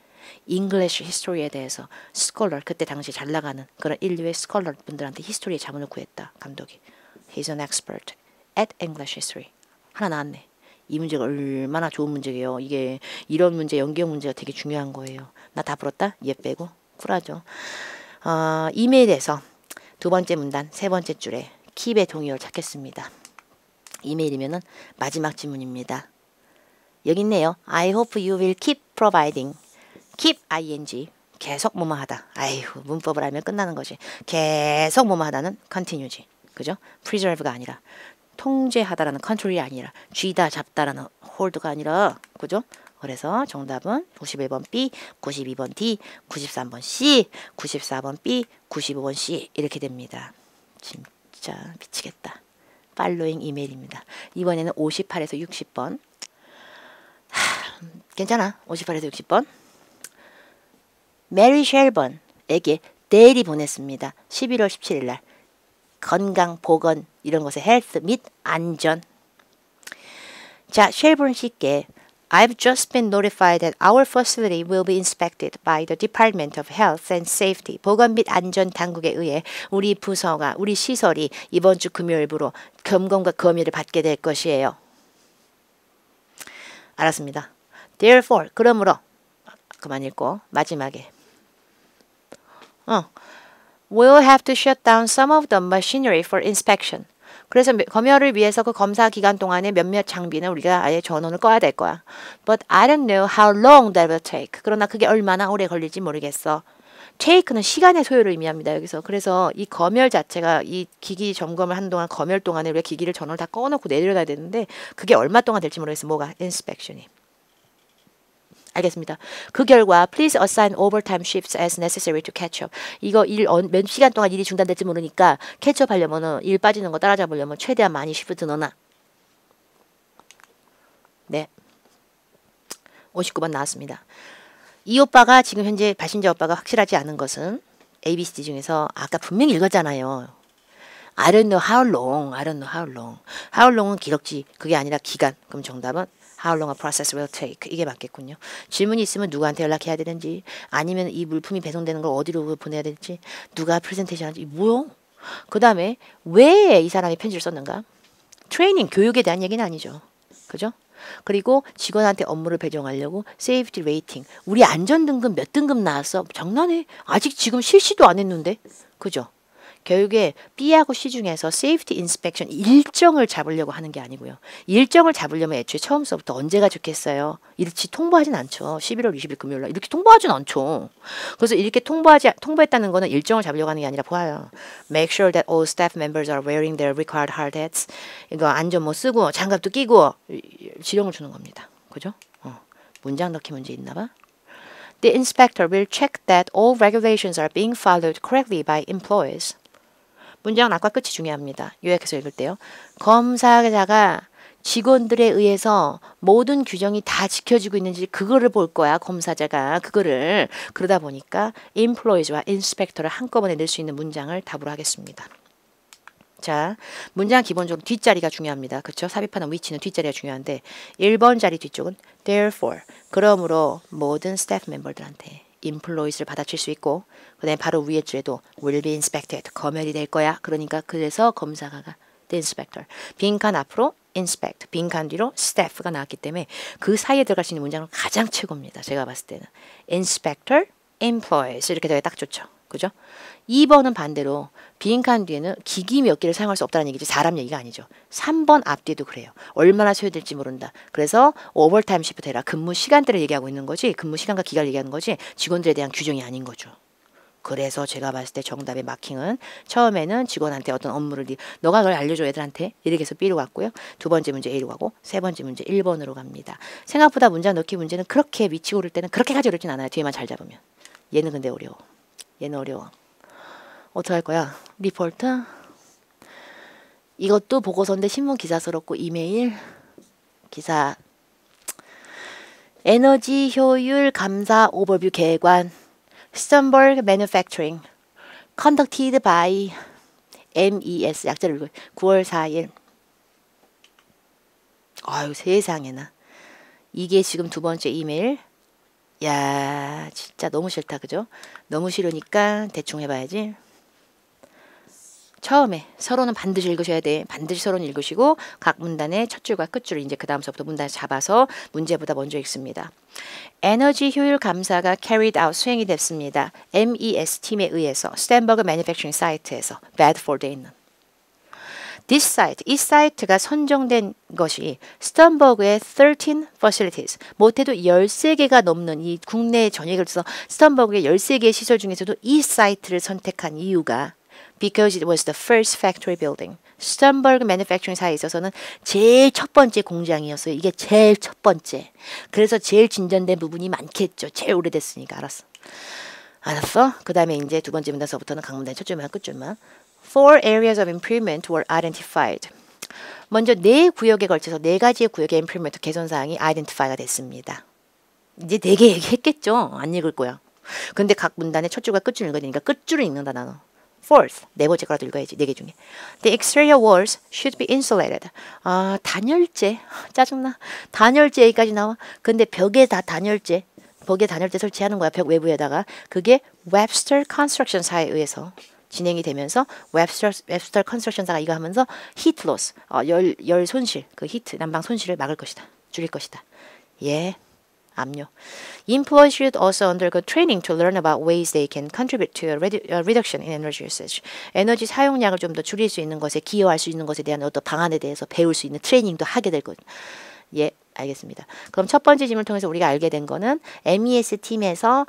잉글리시 히스토리에 대해서 스콜러 그때 당시 잘 나가는 그런 인류의 스콜러 분들한테 히스토리의 자문을 구했다. 감독이 He's an expert at English history. 하나 나왔네. 이 문제가 얼마나 좋은 문제예요. 이게 이런 문제 연기형 문제가 되게 중요한 거예요. 나 다 풀었다? 얘 빼고 쿨하죠. 이메일에서 두 번째 문단 세 번째 줄에 킵의 동의어를 찾겠습니다. 이메일이면은 마지막 질문입니다. 여기 있네요. I hope you will keep providing. keep ing. 계속 뭐뭐 하다. 아이고 문법을 알면 끝나는 거지. 계속 뭐뭐 하다는 continue지. 그죠? preserve가 아니라 통제하다라는 control이 아니라 쥐다 잡다라는 hold가 아니라. 그죠? 그래서 정답은 91번 B, 92번 D, 93번 C, 94번 B, 95번 C 이렇게 됩니다. 진짜 미치겠다. 팔로잉 이메일입니다. 이번에는 58에서 60번. 괜찮아. 58에서 60번. 메리 셸번에게 데일이 보냈습니다. 11월 17일 날. 건강, 보건 이런 것의 헬스 및 안전. 자, 셸번 씨께 I've just been notified that our facility will be inspected by the Department of Health and Safety. 보건 및 안전 당국에 의해 우리 시설이 이번 주 금요일부로 점검과 검열을 받게 될 것이에요. 알았습니다. Therefore, 그러므로 그만 읽고 마지막에 We'll have to shut down some of the machinery for inspection. 그래서 검열을 위해서 그 검사 기간 동안에 몇몇 장비는 우리가 아예 전원을 꺼야 될 거야. But I don't know how long that will take. 그러나 그게 얼마나 오래 걸릴지 모르겠어. take는 시간의 소요를 의미합니다. 여기서. 그래서 이 검열 자체가 이 기기 점검을 한 동안 검열 동안에 우리가 기기를 전원을 다 꺼놓고 내려놔야 되는데 그게 얼마 동안 될지 모르겠어. 뭐가? inspection이. 알겠습니다. 그 결과 please assign overtime shifts as necessary to catch up. 이거 몇 시간 동안 일이 중단될지 모르니까 캐치업 하려면은 일 빠지는 거 따라잡으려면 최대한 많이 쉬프트 넣어놔. 네. 59번 나왔습니다. 이 오빠가 지금 현재 발신자 오빠가 확실하지 않은 것은 ABCD 중에서 아까 분명히 읽었잖아요. I don't know how long, I don't know how long. How long은 기럭지, 그게 아니라 기간. 그럼 정답은 how long a process will take. 이게 맞겠군요. 질문이 있으면 누구한테 연락해야 되는지, 아니면 이 물품이 배송되는 걸 어디로 보내야 될지, 누가 프레젠테이션 하는지, 뭐요? 그 다음에 왜 이 사람이 편지를 썼는가? 트레이닝, 교육에 대한 얘기는 아니죠. 그죠? 그리고 직원한테 업무를 배정하려고 세이프티 레이팅, 우리 안전등급 몇 등급 나왔어? 장난해? 아직 지금 실시도 안 했는데? 그죠? 교육에 B하고 C 중에서 세이프티 인스펙션 일정을 잡으려고 하는 게 아니고요. 일정을 잡으려면 애초에 처음서부터 언제가 좋겠어요? 이렇게 통보하진 않죠. 11월 20일 금요일 날 이렇게 통보하진 않죠. 그래서 이렇게 통보했다는 거는 일정을 잡으려고 하는 게 아니라 보아요. Make sure that all staff members are wearing their required hard hats. 이거 안전 뭐 쓰고 장갑도 끼고 지령을 주는 겁니다. 그죠? 문장 넣기 문제 있나 봐. The inspector will check that all regulations are being followed correctly by employees. 문장은 아까 끝이 중요합니다. 요약해서 읽을 때요. 검사자가 직원들에 의해서 모든 규정이 다 지켜지고 있는지 그거를 볼 거야. 검사자가 그거를. 그러다 보니까 employees와 inspector를 한꺼번에 낼 수 있는 문장을 답으로 하겠습니다. 자, 문장 기본적으로 뒷자리가 중요합니다. 그렇죠? 삽입하는 위치는 뒷자리가 중요한데 1번 자리 뒤쪽은 therefore, 그러므로 모든 스태프 멤버들한테 employees를 받아칠 수 있고, 그 다음에 바로 위에 줄에도 will be inspected, 검열이 될 거야. 그러니까 그래서 검사가 the inspector, 빈칸 앞으로 inspect, 빈칸 뒤로 staff가 나왔기 때문에 그 사이에 들어갈 수 있는 문장은 가장 최고입니다. 제가 봤을 때는 inspector, employees 이렇게 되게 딱 좋죠. 그죠? 2번은 반대로 빈칸 뒤에는 기기 몇 개를 사용할 수 없다는 얘기지 사람 얘기가 아니죠. 3번 앞뒤도 그래요. 얼마나 소요될지 모른다. 그래서 오버타임 시프트 해라. 근무 시간대를 얘기하고 있는 거지 근무 시간과 기간을 얘기하는 거지 직원들에 대한 규정이 아닌 거죠. 그래서 제가 봤을 때 정답의 마킹은 처음에는 직원한테 어떤 업무를 너가 그걸 알려줘 애들한테 이렇게 해서 B로 갔고요. 두 번째 문제 A로 가고 세 번째 문제 1번으로 갑니다. 생각보다 문장 넣기 문제는 그렇게 미치고 오를 때는 그렇게까지 어렵진 않아요. 뒤에만 잘 잡으면. 얘는 근데 어려워. 얘는 어려워. 어떡할 거야? 리포트? 이것도 보고서인데 신문 기사스럽고 이메일? 기사. 에너지 효율 감사 오버뷰 계획안. Stenberg Manufacturing. Conducted by MES. 약자를 9월 4일. 아유 세상에나. 이게 지금 두 번째 이메일. 야 진짜 너무 싫다. 그죠? 너무 싫으니까 대충 해봐야지. 처음에 서론은 반드시 읽으셔야 돼. 반드시 서론 읽으시고 각 문단의 첫 줄과 끝줄을 이제 그 다음서부터 문단을 잡아서 문제보다 먼저 읽습니다. 에너지 효율 감사가 carried out 수행이 됐습니다. MES 팀에 의해서 Stenberg Manufacturing 사이트에서 Bedford에 있는 This site, 이 사이트가 선정된 것이 스턴버그의 13 facilities, 못해도 13개가 넘는 이 국내 전역을 써서 스턴버그의 13개의 시설 중에서도 이 사이트를 선택한 이유가 because it was the first factory building. 스턴버그 매니팩처링사에 있어서는 제일 첫 번째 공장이었어요. 이게 제일 첫 번째. 그래서 제일 진전된 부분이 많겠죠. 제일 오래됐으니까. 알았어? 그 다음에 이제 두 번째 문단서부터는 각 문단의 첫 줄만 끝줄만. Four areas of improvement were identified. 먼저 네 구역에 걸쳐서 네 가지의 구역의 improvement 개선 사항이 identify가 됐습니다. 이제 네 개 얘기했겠죠. 안 읽을 거야. 근데 각 문단의 첫 줄과 끝줄 읽어야 되니까 끝줄을 읽는다 나는. Fourth, 네 번째 거라도 읽어야지. 네 개 중에. The exterior walls should be insulated. 아 단열재 짜증나. 단열재 여기까지 나와. 근데 벽에 다 단열재. 벽에 단열재 설치하는 거야. 벽 외부에다가. 그게 Webster Construction 사에 의해서. 진행이 되면서 웹스터 컨스트럭션사가 이거 하면서 히트 로스, 열 손실, 그 히트, 난방 손실을 막을 것이다. 줄일 것이다. 예, 압류. Employees should also undergo training to learn about ways they can contribute to a reduction in energy usage. 에너지 사용량을 좀 더 줄일 수 있는 것에 기여할 수 있는 것에 대한 어떤 방안에 대해서 배울 수 있는 트레이닝도 하게 될 것. 예, 알겠습니다. 그럼 첫 번째 질문을 통해서 우리가 알게 된 거는 MES 팀에서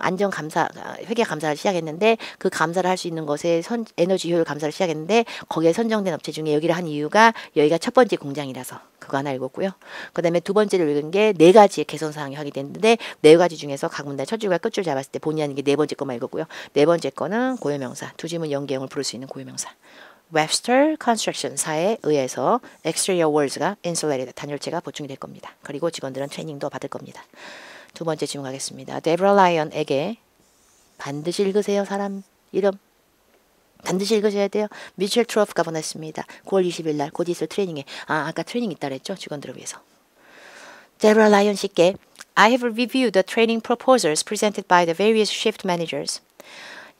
안전감사, 회계감사를 시작했는데 그 감사를 할 수 있는 것에 에너지 효율 감사를 시작했는데 거기에 선정된 업체 중에 여기를 한 이유가 여기가 첫 번째 공장이라서 그거 하나 읽었고요. 그 다음에 두 번째로 읽은 게 네 가지의 개선사항이 하게 됐는데 네 가지 중에서 각 문단 첫 줄과 끝줄 잡았을 때 본의 아니게 네 번째 것만 읽었고요. 네 번째 거는 고유명사, 두 질문 연계형을 부를 수 있는 고유명사. Webster Construction사에 의해서 Exterior Walls가 Insulated 단열재가 보충이 될 겁니다. 그리고 직원들은 트레이닝도 받을 겁니다. 두 번째 질문 가겠습니다. Deborah Lyon에게 반드시 읽으세요. 사람 이름 반드시 읽으셔야 돼요. 미첼 트로프가 보냈습니다. 9월 20일 날 곧 있을 트레이닝에 아까 트레이닝 있다 그랬죠? 직원들을 위해서. Deborah Lyon 씨께 I have reviewed the training proposals presented by the various shift managers.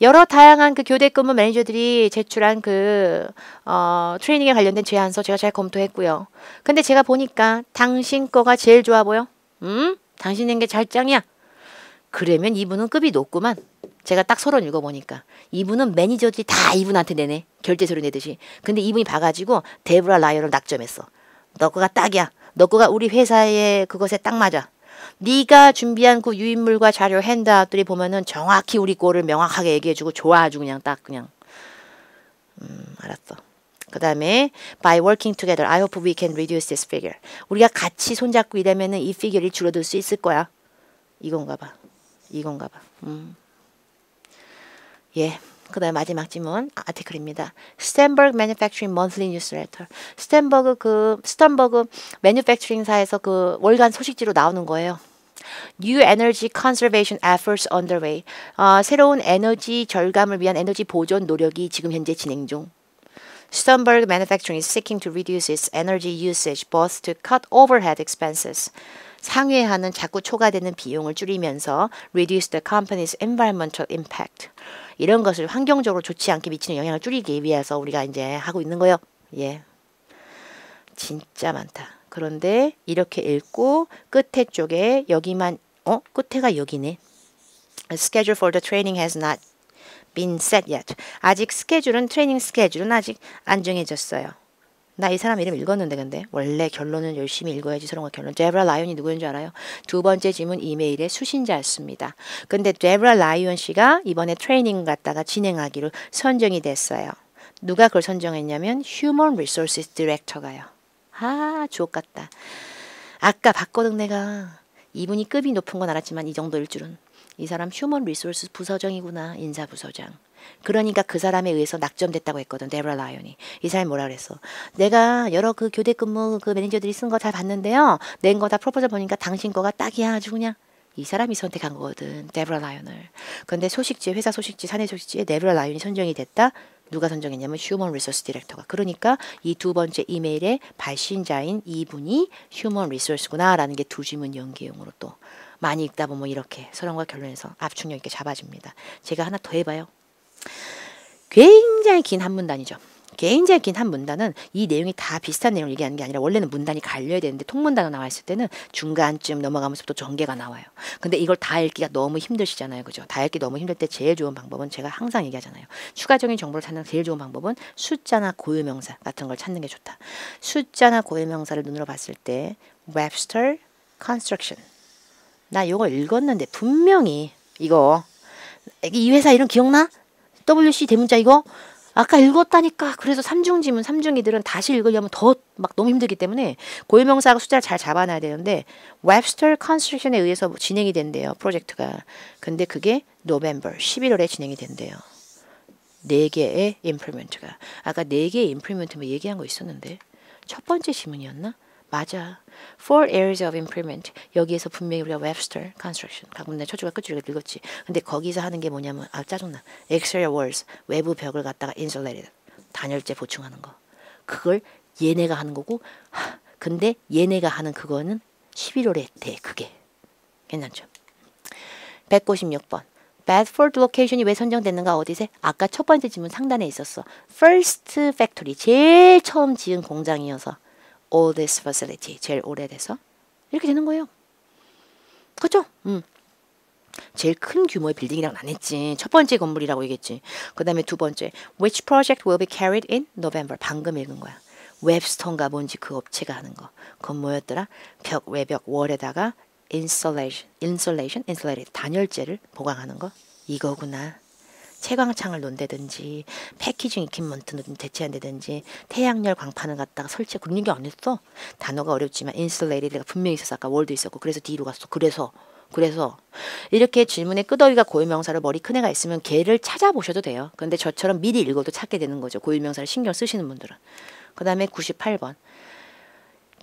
여러 다양한 그 교대 근무 매니저들이 제출한 그 트레이닝에 관련된 제안서 제가 잘 검토했고요. 근데 제가 보니까 당신 거가 제일 좋아 보여. 당신 낸 게 잘 짱이야. 그러면 이분은 급이 높구만. 제가 딱 서론 읽어보니까 이분은 매니저들이 다 이분한테 내네. 결제서류 내듯이. 근데 이분이 봐가지고 데브라 라이언을 낙점했어. 너 거가 딱이야. 너 거가 우리 회사의 그것에 딱 맞아. 네가 준비한 그 유인물과 자료 핸드아웃들이 보면은 정확히 우리 꼴을 명확하게 얘기해주고 좋아 아주 그냥 딱 그냥. 알았어. 그 다음에 by working together, I hope we can reduce this figure. 우리가 같이 손잡고 일하면은 이 figure이 줄어들 수 있을 거야. 이건가 봐. 이건가 봐. 예, 그 다음 마지막 질문 아티클입니다. Stenberg Manufacturing Monthly Newsletter. 스탠버그 매뉴팩처링사에서 그 월간 소식지로 나오는 거예요. New Energy Conservation Efforts Underway. 새로운 에너지 절감을 위한 에너지 보존 노력이 지금 현재 진행 중. Stenberg Manufacturing is seeking to reduce its energy usage both to cut overhead expenses. 상회하는 자꾸 초과되는 비용을 줄이면서 reduce the company's environmental impact. 이런 것을 환경적으로 좋지 않게 미치는 영향을 줄이기 위해서 우리가 이제 하고 있는 거예요. 예, 진짜 많다. 그런데 이렇게 읽고 끝에 쪽에 여기만 끝에가 여기네. A schedule for the training has not been set yet. 아직 트레이닝 스케줄은 아직 안 정해졌어요. 나 이 사람 이름 읽었는데 근데 원래 결론은 열심히 읽어야지 서론과 결론. 데브라 라이언이 누구인지 알아요? 두 번째 질문 이메일의 수신자였습니다. 근데 데브라 라이언 씨가 이번에 트레이닝 갔다가 진행하기로 선정이 됐어요. 누가 그걸 선정했냐면 휴먼 리소스 디렉터가요. 주옥 같다. 아까 봤거든 내가. 이분이 급이 높은 건 알았지만 이 정도일 줄은. 이 사람 휴먼 리소스 부서장이구나. 인사부서장. 그러니까 그 사람에 의해서 낙점됐다고 했거든. 데브라 라이언이. 이 사람이 뭐라 그랬어? 내가 여러 그 교대 근무 그 매니저들이 쓴 거 잘 봤는데요. 낸 거 다 프로포절 보니까 당신 거가 딱이야. 아주 그냥. 이 사람이 선택한 거거든. 데브라 라이언을. 근데 소식지, 회사 소식지, 사내 소식지에 데브라 라이언이 선정이 됐다. 누가 선정했냐면 휴먼 리소스 디렉터가. 그러니까 이 두 번째 이메일의 발신자인 이분이 휴먼 리소스구나라는 게 두 질문 연계용으로 또 많이 읽다 보면 이렇게 서론과 결론에서 압축력 있게 잡아집니다. 제가 하나 더 해봐요. 굉장히 긴 한 문단이죠. 굉장히 긴 한 문단은 이 내용이 다 비슷한 내용을 얘기하는 게 아니라 원래는 문단이 갈려야 되는데 통문단으로 나와 있을 때는 중간쯤 넘어가면서 또 전개가 나와요. 근데 이걸 다 읽기가 너무 힘드시잖아요. 그죠? 다 읽기 너무 힘들 때 제일 좋은 방법은 제가 항상 얘기하잖아요. 추가적인 정보를 찾는 제일 좋은 방법은 숫자나 고유명사 같은 걸 찾는 게 좋다. 숫자나 고유명사를 눈으로 봤을 때 Webster Construction 나 이거 읽었는데 분명히 이거 이 회사 이름 기억나? WC 대문자 이거? 아까 읽었다니까. 그래서 삼중지문, 삼중이들은 다시 읽으려면 더 막 너무 힘들기 때문에 고유명사하고 숫자를 잘 잡아놔야 되는데 웹스터 컨스트럭션에 의해서 진행이 된대요. 프로젝트가. 근데 그게 노벰버 11월에 진행이 된대요. 4개의 임플리먼트가. 아까 4개의 임플리먼트 뭐 얘기한 거 있었는데 첫 번째 지문이었나? 맞아. 4 areas of improvement. 여기에서 분명히 우리가 Webster Construction. 방금 내 초주가 끝줄을 읽었지. 근데 거기서 하는 게 뭐냐면 짜증나. Exterior walls. 외부 벽을 갖다가 insulated. 단열재 보충하는 거. 그걸 얘네가 하는 거고 근데 얘네가 하는 그거는 11월에 돼. 그게. 괜찮죠? 156번. Bedford location이 왜 선정됐는가 어디세? 아까 첫 번째 질문 상단에 있었어. First factory. 제일 처음 지은 공장이어서. All this facility. 제일 오래돼서. 이렇게 되는 거예요. 그쵸? 제일 큰 규모의 빌딩이랑 안 했지. 첫 번째 건물이라고 얘기했지. 그 다음에 두 번째. Which project will be carried in November? 방금 읽은 거야. 웹스턴가 뭔지 그 업체가 하는 거. 그건 뭐였더라? 벽, 외벽, 월에다가 insulated, 단열재를 보강하는 거. 이거구나. 채광창을 논다든지 패키징 이퀴먼트를 대체한다든지 태양열 광판을 갖다가 설치 그런 게 안 했어. 단어가 어렵지만 인슐레이드가 분명히 있었어. 아까 월도 있었고 그래서 D로 갔어. 그래서 그래서 이렇게 질문에 끄더기가 고유명사로 머리 큰 애가 있으면 걔를 찾아보셔도 돼요. 근데 저처럼 미리 읽어도 찾게 되는 거죠. 고유명사를 신경 쓰시는 분들은. 그 다음에 98번.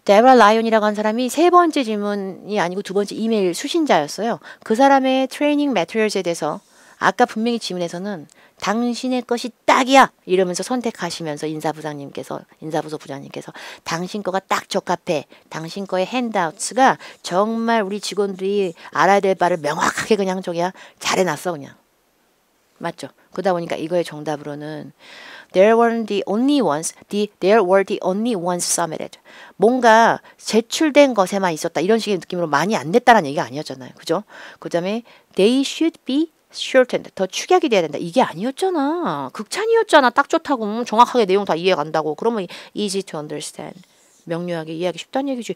데브라 라이언이라고 한 사람이 세 번째 질문이 아니고 두 번째 이메일 수신자였어요. 그 사람의 트레이닝 매트리얼즈에 대해서 아까 분명히 질문에서는 당신의 것이 딱이야 이러면서 선택하시면서 인사부서 부장님께서 당신 거가 딱 적합해. 당신 거의 핸드아웃스가 정말 우리 직원들이 알아야 될 바를 명확하게 그냥 저기야 잘해놨어 그냥. 맞죠? 그러다 보니까 이거의 정답으로는 There were the only ones submitted. 뭔가 제출된 것에만 있었다. 이런 식의 느낌으로 많이 안 냈다라는 얘기가 아니었잖아요. 그죠? 그 다음에 They should be shortened. 더 축약이 돼야 된다. 이게 아니었잖아. 극찬이었잖아. 딱 좋다고. 정확하게 내용 다 이해간다고. 그러면 easy to understand. 명료하게 이해하기 쉽다는 얘기지.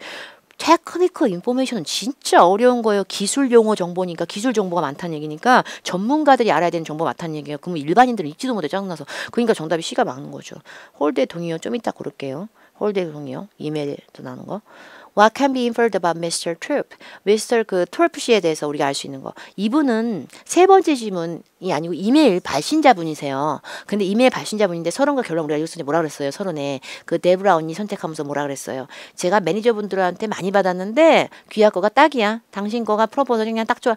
테크니컬 인포메이션은 진짜 어려운 거예요. 기술 용어 정보니까 기술 정보가 많다는 얘기니까 전문가들이 알아야 되는 정보가 많다는 얘기예요. 그러면 일반인들은 읽지도 못해 짜증나서. 그러니까 정답이 C가 맞는 거죠. 홀드의 동의어 좀 이따 고를게요. 홀드의 동의어 이메일도 나오는 거. What can be inferred about Mr. Troop? Mr. 트롭 씨에 대해서 우리가 알 수 있는 거. 이분은 세 번째 질문이 아니고 이메일 발신자분이세요. 근데 이메일 발신자분인데 서론과 결론 우리가 읽었을 때 뭐라 그랬어요? 서론에. 그 데브라 언니 선택하면서 뭐라 그랬어요? 제가 매니저분들한테 많이 받았는데 귀하 거가 딱이야. 당신 거가 프로포서 그냥 딱 좋아.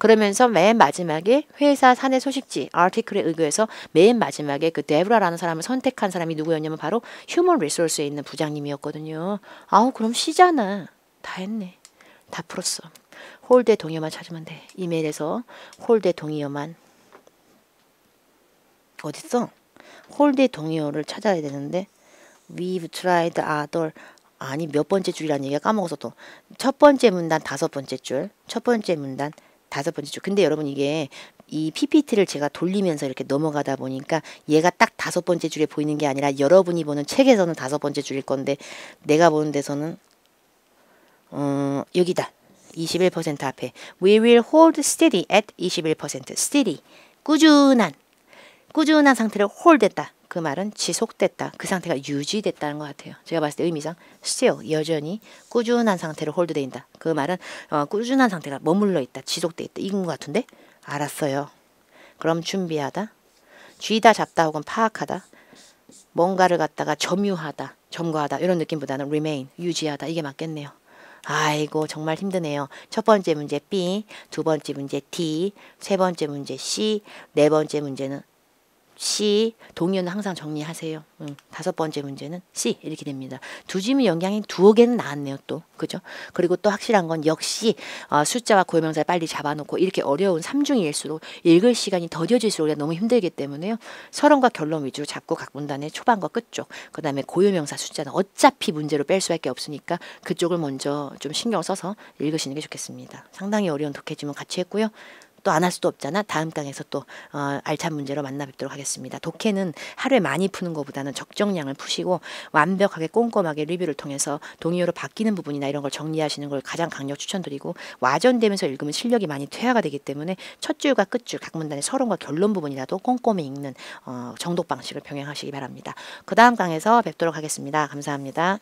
그러면서 맨 마지막에 회사 사내 소식지 아티클에 의거해서 맨 마지막에 그 데브라라는 사람을 선택한 사람이 누구였냐면 바로 휴먼 리소스에 있는 부장님이었거든요. 아우 그럼 C잖아. 다 했네. 다 풀었어. 홀드의 동의어만 찾으면 돼. 이메일에서 홀드의 동의어만. 어딨어? 홀드의 동의어를 찾아야 되는데 We've tried other. 아니 몇 번째 줄이라는 얘기가 까먹어서 또. 첫 번째 문단 다섯 번째 줄. 첫 번째 문단 다섯 번째 줄. 근데 여러분 이게 이 PPT를 제가 돌리면서 이렇게 넘어가다 보니까 얘가 딱 다섯 번째 줄에 보이는 게 아니라 여러분이 보는 책에서는 다섯 번째 줄일 건데 내가 보는 데서는 여기다. 21% 앞에. We will hold steady at 21%. steady. 꾸준한 상태를 홀드했다. 그 말은 지속됐다. 그 상태가 유지됐다는 것 같아요. 제가 봤을 때 의미상 still 여전히 꾸준한 상태로 홀드돼 있다. 그 말은 꾸준한 상태가 머물러 있다. 지속돼 있다. 이건 것 같은데? 알았어요. 그럼 준비하다. 쥐다 잡다 혹은 파악하다. 뭔가를 갖다가 점유하다. 점거하다. 이런 느낌보다는 remain 유지하다. 이게 맞겠네요. 아이고 정말 힘드네요. 첫 번째 문제 B, 두 번째 문제 D, 세 번째 문제 C, 네 번째 문제는 C. 동의어는 항상 정리하세요. 다섯 번째 문제는 C 이렇게 됩니다. 두 지문 영향이 두어 개는 나왔네요. 또. 그죠? 그리고 또 확실한 건 역시 숫자와 고유명사를 빨리 잡아놓고 이렇게 어려운 3중일수록 읽을 시간이 더뎌질수록 우리가 너무 힘들기 때문에요. 서론과 결론 위주로 잡고 각 문단의 초반과 끝쪽 그 다음에 고유명사 숫자는 어차피 문제로 뺄 수밖에 없으니까 그쪽을 먼저 좀 신경 써서 읽으시는 게 좋겠습니다. 상당히 어려운 독해 지문 같이 했고요. 또 안 할 수도 없잖아. 다음 강에서 또 알찬 문제로 만나 뵙도록 하겠습니다. 독해는 하루에 많이 푸는 것보다는 적정량을 푸시고 완벽하게 꼼꼼하게 리뷰를 통해서 동의어로 바뀌는 부분이나 이런 걸 정리하시는 걸 가장 강력 추천드리고 와전되면서 읽으면 실력이 많이 퇴화가 되기 때문에 첫 줄과 끝줄 각 문단의 서론과 결론 부분이라도 꼼꼼히 읽는 정독 방식을 병행하시기 바랍니다. 그 다음 강에서 뵙도록 하겠습니다. 감사합니다.